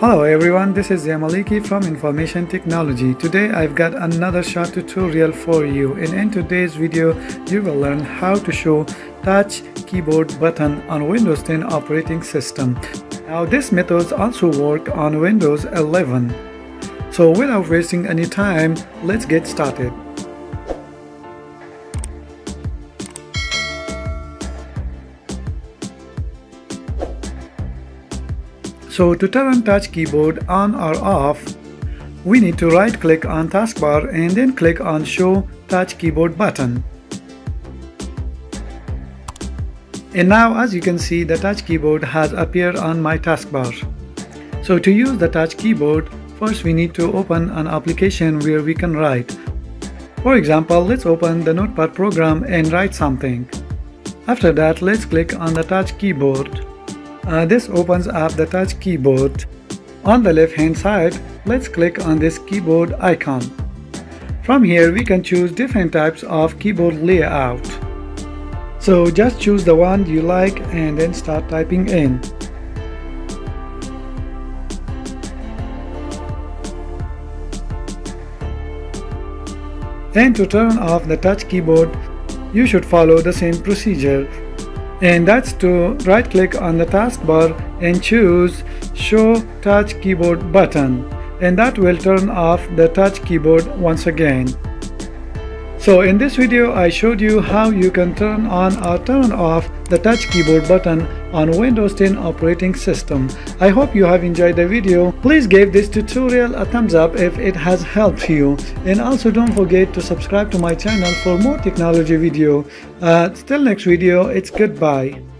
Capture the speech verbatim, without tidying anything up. Hello everyone, this is Yamaliki from Information Technology. Today I've got another short tutorial for you, and in today's video you will learn how to show touch keyboard button on Windows ten operating system. Now this method also works on Windows eleven. So without wasting any time, let's get started. So to turn on touch keyboard on or off, we need to right click on taskbar and then click on show touch keyboard button. And now as you can see, the touch keyboard has appeared on my taskbar. So to use the touch keyboard, first we need to open an application where we can write. For example, let's open the Notepad program and write something. After that, let's click on the touch keyboard. Uh, this opens up the touch keyboard. On the left hand side, let's click on this keyboard icon. From here we can choose different types of keyboard layout. So just choose the one you like and then start typing in. And to turn off the touch keyboard, you should follow the same procedure. And that's to right click on the taskbar and choose show touch keyboard button, and that will turn off the touch keyboard once again. So in this video I showed you how you can turn on or turn off the touch keyboard button on Windows ten operating system. I hope you have enjoyed the video. Please give this tutorial a thumbs up if it has helped you, and also don't forget to subscribe to my channel for more technology video. Uh, till next video, it's goodbye.